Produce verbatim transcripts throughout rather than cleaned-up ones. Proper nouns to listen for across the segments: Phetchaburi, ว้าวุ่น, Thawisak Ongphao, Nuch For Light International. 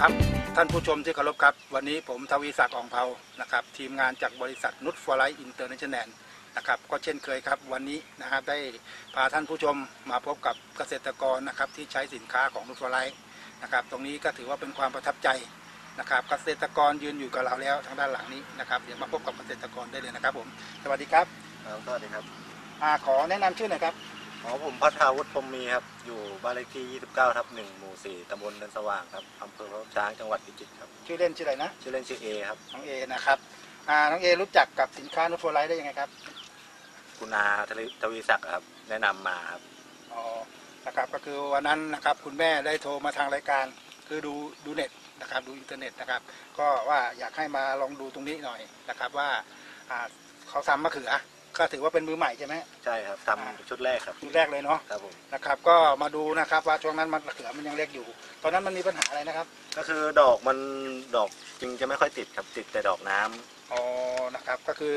ครับท่านผู้ชมที่เคารพครับวันนี้ผมทวีศักดิ์ อ่องเภานะครับทีมงานจากบริษัทนุชฟอร์ไลท์อินเตอร์เนชั่นแนลนะครับก็เช่นเคยครับวันนี้นะครับได้พาท่านผู้ชมมาพบกับเกษตรกรนะครับที่ใช้สินค้าของนุชฟอร์ไลท์นะครับตรงนี้ก็ถือว่าเป็นความประทับใจนะครับเกษตรกรยืนอยู่กับเราแล้วทางด้านหลังนี้นะครับเดี๋ยวมาพบกับเกษตรกรได้เลยนะครับผมสวัสดีครับสวัสดีครับขอแนะนำชื่อหน่อยครับอ๋อผมพัฒนาวุฒิพรหมมีครับอยู่บ้านเลขที่ยี่สิบเก้าทับหนึ่งหมู่สี่ตำบลเนินสว่างครับอำเภอพระช้างจังหวัดพิจิตรครับชื่อเล่นชื่ออะไรนะชื่อเล่นชื่อเอครับน้องเอนะครับอ่าน้องเอรู้จักกับสินค้านุชฟอร์ไลท์ได้ยังไงครับคุณอาทวีศักดิ์ครับแนะนำมาครับอ๋อนะครับก็คือวันนั้นนะครับคุณแม่ได้โทรมาทางรายการคือดูดูเน็ตนะครับดูอินเทอร์เน็ตนะครับก็ว่าอยากให้มาลองดูตรงนี้หน่อยนะครับว่าอ่าเขาทำมะเขือก็ถือว่าเป็นมือใหม่ใช่ไหมใช่ครับทำชุดแรกครับชุดแรกเลยเนาะครับผมนะครับก็มาดูนะครับว่าช่วงนั้นมันมะเขือมันยังเล็กอยู่ตอนนั้นมันมีปัญหาอะไรนะครับก็คือดอกมันดอกจริงจะไม่ค่อยติดครับติดแต่ดอกน้ำอ๋อนะครับก็คือ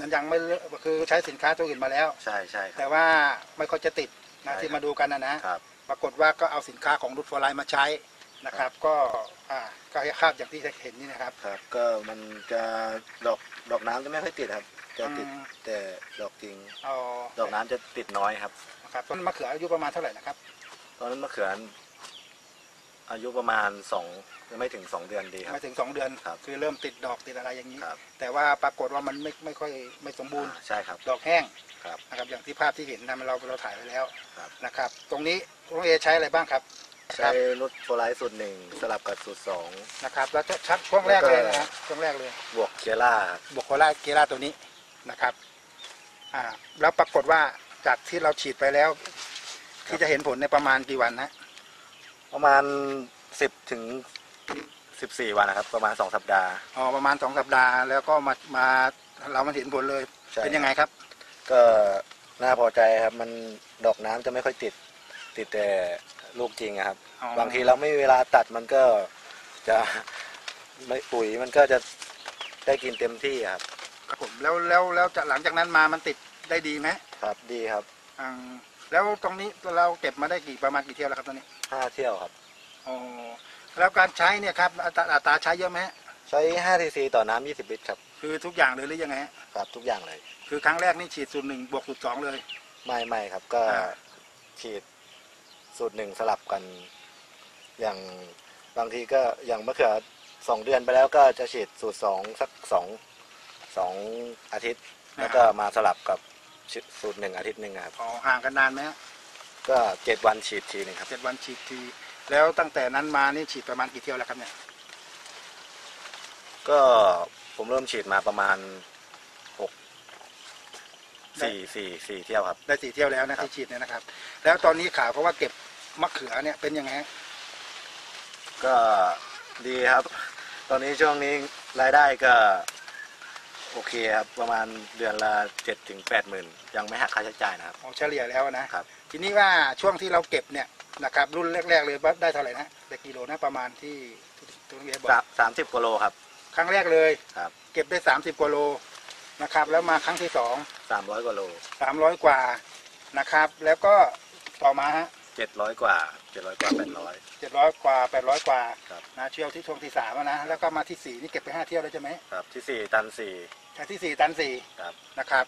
มันยังไม่คือใช้สินค้าตัวอื่นมาแล้วใช่ใช่แต่ว่าไม่ค่อยจะติดนะที่มาดูกันนะนะครับปรากฏว่าก็เอาสินค้าของนุชฟอร์ไลท์มาใช้นะครับก็อ่าก็คาบอย่างที่เห็นนี่นะครับครับก็มันจะดอกดอกน้ำจะไม่ค่อยติดครับจะติดแต่ดอกจริงดอกน้ำจะติดน้อยครับครับต้นมะเขืออายุประมาณเท่าไหร่นะครับตอนนั้นมะเขืออายุประมาณสองไม่ถึงสองเดือนดีครับไม่ถึงสองเดือนคือเริ่มติดดอกติดอะไรอย่างนี้แต่ว่าปรากฏว่ามันไม่ไม่ค่อยไม่สมบูรณ์ใช่ครับดอกแห้งนะครับอย่างที่ภาพที่เห็นนะเราเราถ่ายไว้แล้วนะครับตรงนี้น้องเอใช้อะไรบ้างครับใช้นุชฟอร์ไลท์สูตรหนึ่งสลับกับสูตรสองนะครับแล้วจะชักช่วงแรกเลยนะช่วงแรกเลยบวกเกล่าบวกโคล่าเกล่าตัวนี้นะครับอ่าแล้วปรากฏว่าจากที่เราฉีดไปแล้วที่จะเห็นผลในประมาณกี่วันนะประมาณสิบถึงสิบสี่วันนะครับประมาณสองสัปดาห์อ๋อประมาณสองสัปดาห์แล้วก็มามาเรามาเห็นผลเลยเป็นยังไงครับก็น่าพอใจครับมันดอกน้ำจะไม่ค่อยติดติดแต่ลูกจริงครับบางทีเราไม่มีเวลาตัดมันก็จะไม่ปุ๋ยมันก็จะได้กินเต็มที่ครับครับผมแล้วแล้วแล้วหลังจากนั้นมามันติดได้ดีไหมครับดีครับอ่าแล้วตรงนี้เราเก็บมาได้กี่ประมาณกี่เที่ยวแล้วครับตอนนี้ห้าเที่ยวครับอ๋อแล้วการใช้เนี่ยครับอัตราใช้เยอะไหมใช้ห้าซีซีต่อน้ำยี่สิบลิตรครับคือทุกอย่างเลยหรือยังไงครับทุกอย่างเลยคือครั้งแรกนี่ฉีดสูตรหนึ่งบวกสูตรสองเลยไม่ไม่ครับก็ฉีดสูตรหนึ่งสลับกันอย่างบางทีก็อย่างมะเขือสองเดือนไปแล้วก็จะฉีดสูตรสองสักสองสองอาทิตย์แล้วก็มาสลับกับสูตรหนึ่งอาทิตย์หนึ่งครับอ๋อห่างกันนานไหมก็เจ็ดวันฉีดทีนึงครับเจ็ดวันฉีดทีแล้วตั้งแต่นั้นมานี่ฉีดประมาณกี่เที่ยวแล้วครับเนี่ยก็ผมเริ่มฉีดมาประมาณหกสี่สี่สี่เที่ยวครับได้สี่เที่ยวแล้วนะที่ฉีดเนี่ยนะครับแล้วตอนนี้ข่าวเขาว่าเก็บมะเขือเนี่ยเป็นยังไงก็ดีครับตอนนี้ช่วงนี้รายได้ก็โอเคครับประมาณเดือนละเจ็ดถึงแปดหมื่นยังไม่หักค่าใช้จ่ายนะครับเฉลี่ยแล้วนะครับทีนี้ว่าช่วงที่เราเก็บเนี่ยนะครับรุ่นแรกๆเลยได้เท่าไหร่นะได้กิโลนะประมาณที่ตรงนี้บอกสามสิบกว่าโลครับครั้งแรกเลยครับเก็บได้สามสิบกว่าโลนะครับแล้วมาครั้งที่สองสามร้อยกว่าโลสามร้อยกว่านะครับแล้วก็ต่อมาฮะเจ็ดร้อยกว่าเจ็ดร้อยกว่าแปดร้อยเจ็ดร้อยกว่าแปดร้อยกว่านะเที่ยวที่ทวงที่สามนะแล้วก็มาที่สี่นี่เก็บไปห้าเที่ยวแล้วใช่ไหมครับที่สี่ตันสี่ที่สี่ตันสี่นะครับ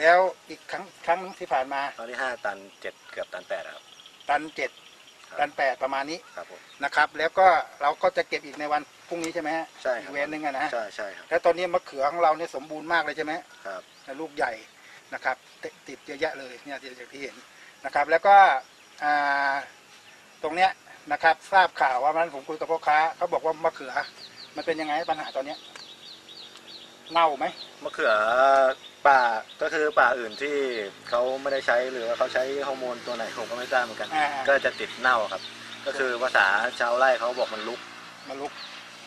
แล้วอีกครั้งครั้งที่ผ่านมาตอนที่ห้าตันเจ็ดเกือบตันแปดครับตันเจ็ดตันแปดประมาณนี้ครับนะครับแล้วก็เราก็จะเก็บอีกในวันพรุ่งนี้ใช่ไหมใช่เว้นหนึ่งนะใช่ใช่ครับแล้วตอนนี้มะเขือของเราเนี่ยสมบูรณ์มากเลยใช่ไหมครับลูกใหญ่นะครับติดเยอะแยะเลยเนี่ยอย่างที่เห็นนะครับแล้วก็ตรงเนี้ย นะครับทราบข่าวว่าวันนั้นผมคุยกับพ่อค้าเขาบอกว่ามะเขือมันเป็นยังไงปัญหาตอนนี้เน่าไหมมะเขือป่าก็คือป่าอื่นที่เขาไม่ได้ใช้หรือว่าเขาใช้ฮอร์โมนตัวไหนผมก็ไม่ทราบเหมือนกันก็จะติดเน่าครับก็คือภาษาชาวไร่เขาบอกมันลุกมันลุก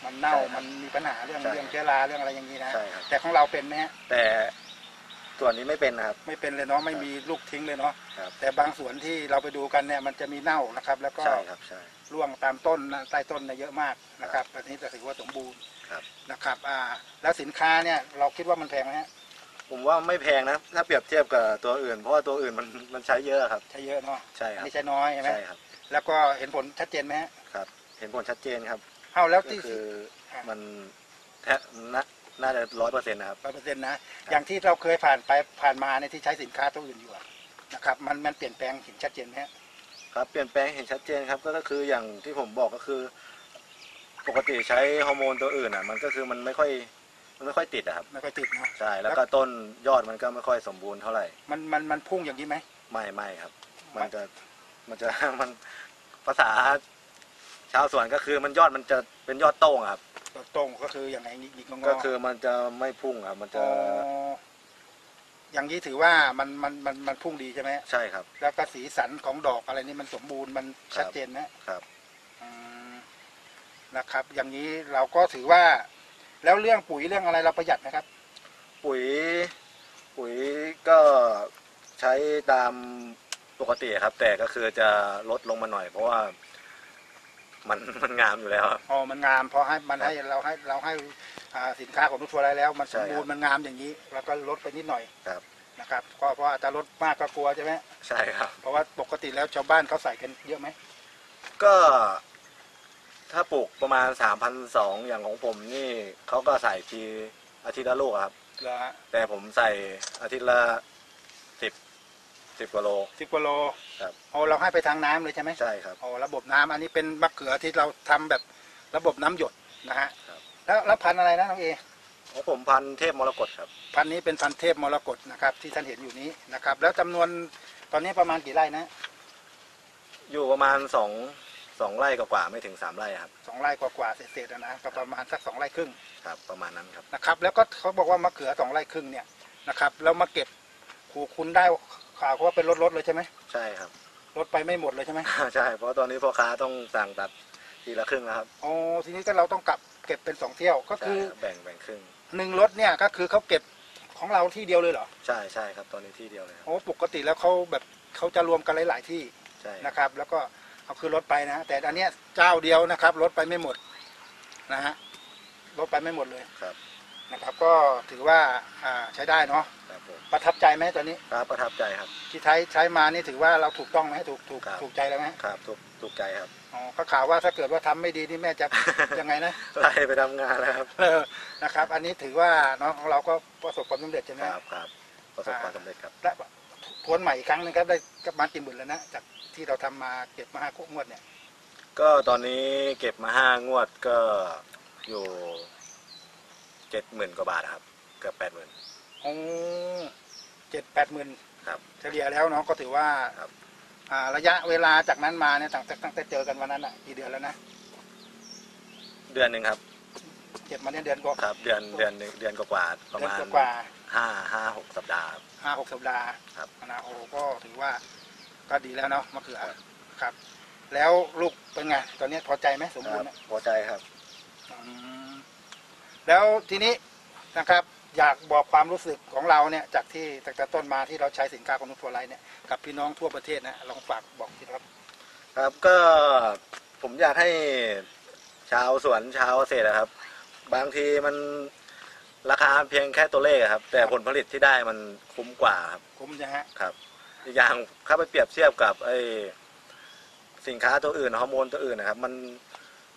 มันเน่ามันมีปัญหาเรื่องเรื่องเชื้อราเรื่องอะไรอย่างนี้นะแต่ของเราเป็นไหมฮะแต่ส่วนนี้ไม่เป็นนะครับไม่เป็นเลยเนาะไม่มีลูกทิ้งเลยเนาะแต่บางส่วนที่เราไปดูกันเนี่ยมันจะมีเน่านะครับแล้วก็ร่วงตามต้นใต้ต้นเนี่ยเยอะมากนะครับอันนี้จะถือว่าสมบูรณ์นะครับอ่าแล้วสินค้าเนี่ยเราคิดว่ามันแพงไหมฮะผมว่าไม่แพงนะถ้าเปรียบเทียบกับตัวอื่นเพราะว่าตัวอื่นมันมันใช้เยอะครับใช้เยอะเนาะใช่ครับนี่ใช้น้อยใช่ไหมใช่ครับแล้วก็เห็นผลชัดเจนไหมครับเห็นผลชัดเจนครับเอาแล้วที่คือมันแทบน่าจะร้อยเปอร์เซ็นต์นะครับร้อยเปอร์เซ็นต์นะอย่างที่เราเคยผ่านไปผ่านมาในที่ใช้สินค้าตัวอื่นอยู่นะครับมันมันเปลี่ยนแปลงเห็นชัดเจนไหมครับเปลี่ยนแปลงเห็นชัดเจนครับก็คืออย่างที่ผมบอกก็คือปกติใช้ฮอร์โมนตัวอื่นอ่ะมันก็คือมันไม่ค่อยมันไม่ค่อยติดอะครับไม่ค่อยติดนะใช่แล้วก็ต้นยอดมันก็ไม่ค่อยสมบูรณ์เท่าไหร่มันมันมันพุ่งอย่างนี้ไหมไม่ไม่ครับมันจะมันจะมันภาษาชาวสวนก็คือมันยอดมันจะเป็นยอดโต้งครับยอดโต้งก็คืออย่างไรนิดๆงอก็คือมันจะไม่พุ่งครับมันจะอย่างนี้ถือว่ามันมันมันมันพุ่งดีใช่ไหมใช่ครับแล้วก็สีสันของดอกอะไรนี่มันสมบูรณ์มันชัดเจนนะครับนะครับอย่างนี้เราก็ถือว่าแล้วเรื่องปุ๋ยเรื่องอะไรเราประหยัดนะครับปุ๋ยปุ๋ยก็ใช้ตามปกติครับแต่ก็คือจะลดลงมาหน่อยเพราะว่ามันมันงามอยู่แล้วอ๋อมันงามพอให้มันให้เราให้เราให้สินค้าของทุกทัวร์ไรแล้วมันสมบูรณ์มันงามอย่างนี้แล้วก็ลดไปนิดหน่อยครับนะครับก็เพราะอาจจะลดมากก็กลัวใช่ไหมใช่ครับเพราะว่าปกติแล้วชาวบ้านเขาใส่กันเยอะไหมก็ถ้าปลูกประมาณ สามพันสองร้อย อย่างของผมนี่เขาก็ใส่ทีอาทิตย์ละลูกครับแต่ผมใส่อาทิตย์ละสิบกว่าโลสิบกว่าโลครับอ๋อเราให้ไปทางน้ำเลยใช่ไหมใช่ครับอ๋อระบบน้ำอันนี้เป็นมะเขือที่เราทำแบบระบบน้ำหยดนะฮะครับแล้วแล้วพันอะไรนะน้องเอของผมพันเทพมรกตครับพันนี้เป็นพันเทพมรกตนะครับที่ท่านเห็นอยู่นี้นะครับแล้วจำนวนตอนนี้ประมาณกี่ไร่นะอยู่ประมาณสองสองไร่กว่าไม่ถึงสามไร่ครับสองไร่กว่าๆเศษๆนะก็ประมาณสักสองไร่ครึ่งครับประมาณนั้นครับนะครับแล้วก็เขาบอกว่ามะเขือสองไร่ครึ่งเนี่ยนะครับแล้วมาเก็บขูดคุณได้ข่าวว่าเป็นรถๆเลยใช่ไหมใช่ครับรถไปไม่หมดเลยใช่ไหมใช่เพราะตอนนี้พ่อค้าต้องสั่งตัดทีละครึ่งนะครับอ๋อทีนี้ก็เราต้องกลับเก็บเป็นสองเที่ยวก็คือแบ่งแบ่งครึ่งหนึ่งรถเนี่ยก็คือเขาเก็บของเราที่เดียวเลยเหรอใช่ใช่ครับตอนนี้ที่เดียวเลยโอ้ปกติแล้วเขาแบบเขาจะรวมกันหลายๆที่นะครับแล้วก็เอาคือรถไปนะแต่อันเนี้ยเจ้าเดียวนะครับรถไปไม่หมดนะฮะรถไปไม่หมดเลยครับนะครับก็ถือว่าใช้ได้เนาะประทับใจไหมตอนนี้ครับประทับใจครับที่ใช้ใช้มานี่ถือว่าเราถูกต้องไหมถูกถูกถูกใจแล้วไหมครับถูกถูกใจครับอ๋อก็ข่าวว่าถ้าเกิดว่าทำไม่ดีนี่แม่จะยังไงนะไล่ไปทำงานนะครับนะครับอันนี้ถือว่าน้องของเราก็ประสบความสำเร็จใช่ไหมครับครับประสบความสำเร็จครับและทวนใหม่อีกครั้งนึงครับได้ประมาณกี่หมื่นแล้วนะจากที่เราทำมาเก็บมาห้างวดเนี่ยก็ตอนนี้เก็บมาห้างวดก็อยู่เจ็ดหมื่นกว่าบาทครับเกือบแปดหมื่นโอ้เจ็ดแปดหมื่นครับเฉลี่ยแล้วเนาะก็ถือว่าระยะเวลาจากนั้นมาเนี่ยตั้งแต่ตั้งแต่เจอกันวันนั้นอ่ะกี่เดือนแล้วนะเดือนหนึ่งครับเก็บมาเนี่ยเดือนกว่าครับเดือนเดือนหนึ่งเดือนกว่าประมาณห้าห้าหกสัปดาห์ห้าหกสัปดาห์ครับนะโอ้ก็ถือว่าก็ดีแล้วเนาะมะเขือครับแล้วลูกเป็นไงตอนนี้พอใจไหมสมบูรณ์พอใจครับแล้วทีนี้นะครับอยากบอกความรู้สึกของเราเนี่ยจากที่ตั้งแต่ต้นมาที่เราใช้สินค้าของนุชทัวร์ไลฟ์เนี่ยกับพี่น้องทั่วประเทศนะลองฝากบอกทีครับครับก็ผมอยากให้ชาวสวนชาวเกษตรนะครับบางทีมันราคาเพียงแค่ตัวเลขครับแต่ผลผลิตที่ได้มันคุ้มกว่าครับคุ้มใช่ฮะครับอีกอย่างถ้าไปเปรียบเทียบกับไอ้สินค้าตัวอื่นฮอร์โมนตัวอื่นนะครับมัน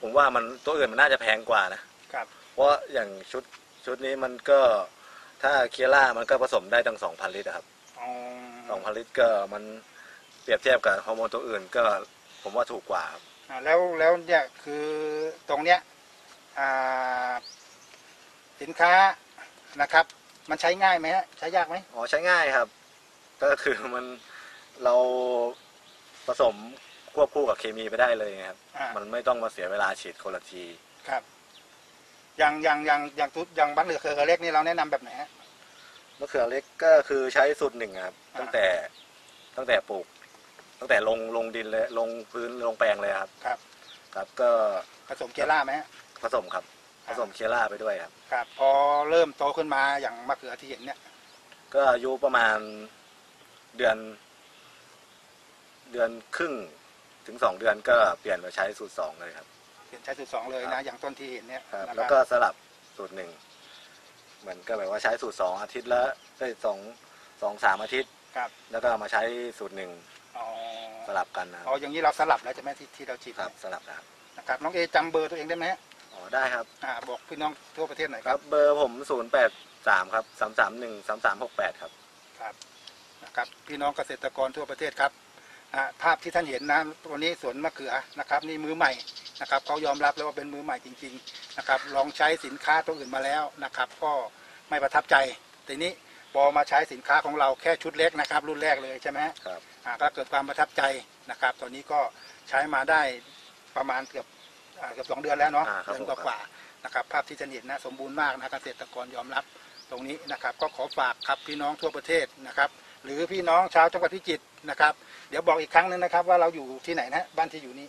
ผมว่ามันตัวอื่นมันน่าจะแพงกว่านะครับเพราะอย่างชุดชุดนี้มันก็ถ้าเคียร่ามันก็ผสมได้ตั้งสองพันลิตรครับสองพันลิตรก็มันเปรียบเทียบกับฮอร์โมนตัวอื่นก็ผมว่าถูกกว่าครับแล้วแล้วเนี่ยคือตรงเนี้ยสินค้านะครับมันใช้ง่ายไหมฮะใช้ยากไหมอ๋อใช้ง่ายครับก็คือมันเราผสม ควบคู่กับเคมีไปได้เลยครับมันไม่ต้องมาเสียเวลาฉีดคนละทีครับอย่างอย่างอย่างอย่างทุกอย่างมะเขือเล็กนี่เราแนะนำแบบไหนฮะมะเขือเล็กก็คือใช้สูตรหนึ่งครับตั้งแต่ตั้งแต่ปลูกตั้งแต่ลงลงดินเลยลงพื้นลงแปลงเลยครับครับครับก็ผสมเคล่าไหมฮะผสมครับผสมเคล่าไปด้วยครับครับพอเริ่มโตขึ้นมาอย่างมะเขือที่เห็นเนี่ยก็อายุประมาณเดือนเดือนครึ่งถึงสองเดือนก็เปลี่ยนมาใช้สูตรสองเลยครับเปลี่ยนใช้สูตรสองเลยนะอย่างต้นที่เห็นเนี่ยแล้วก็สลับสูตรหนึ่งเหมือนก็แบบว่าใช้สูตรสองอาทิตย์ละได้สองสองสามอาทิตย์ครับแล้วก็มาใช้สูตรหนึ่งสลับกันนะอ๋ออย่างนี้เราสลับแล้วจะไหมที่ที่เราฉีดครับสลับนะครับนะครับน้องเอจำเบอร์ตัวเองได้ไหมอ๋อได้ครับอ่าบอกพี่น้องทั่วประเทศหน่อยครับเบอร์ผมศูนย์แปดสามครับสามสามหนึ่งสามสามหกแปดครับครับนะครับพี่น้องเกษตรกรทั่วประเทศครับภาพที่ท่านเห็นนะวันนี้สวนมะเขือนะครับนี่มือใหม่นะครับเขายอมรับแล้วว่าเป็นมือใหม่จริงๆนะครับลองใช้สินค้าตัวอื่นมาแล้วนะครับก็ไม่ประทับใจแต่นี้พอมาใช้สินค้าของเราแค่ชุดเล็กนะครับรุ่นแรกเลยใช่ไหมครับก็เกิดความประทับใจนะครับตอนนี้ก็ใช้มาได้ประมาณเกือบเกือบสองเดือนแล้วเนาะเดือนกว่าๆนะครับภาพที่ท่านเห็นนะสมบูรณ์มากนะเกษตรกรยอมรับตรงนี้นะครับก็ขอฝากครับพี่น้องทั่วประเทศนะครับหรือพี่น้องชาวจังหวัดพิจิตรนะครับเดี๋ยวบอกอีกครั้งนึงนะครับว่าเราอยู่ที่ไหนนะบ้านที่อยู่นี้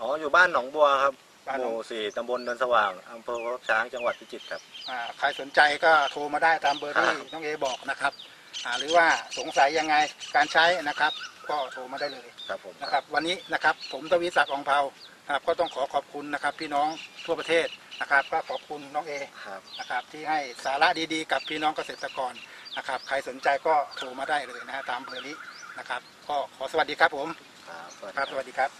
อ๋ออยู่บ้านหนองบัวครับหมู่สี่ตำบลเดินสว่างอำเภอวัดช้างจังหวัดพิจิตรครับอ่าใครสนใจก็โทรมาได้ตามเบอร์ที่น้องเอบอกนะครับอ่าหรือว่าสงสัยยังไงการใช้นะครับก็โทรมาได้เลยครับผมนะครับวันนี้นะครับผมทวีศักดิ์ อ่องเภาครับก็ต้องขอขอบคุณนะครับพี่น้องทั่วประเทศนะครับก็ขอบคุณน้องเอครับนะครับที่ให้สาระดีๆกับพี่น้องเกษตรกรนะครับใครสนใจก็โทรมาได้เลยนะตามเบอร์นี้นะครับก็ขอสวัสดีครับผมครับสวัสดีครับ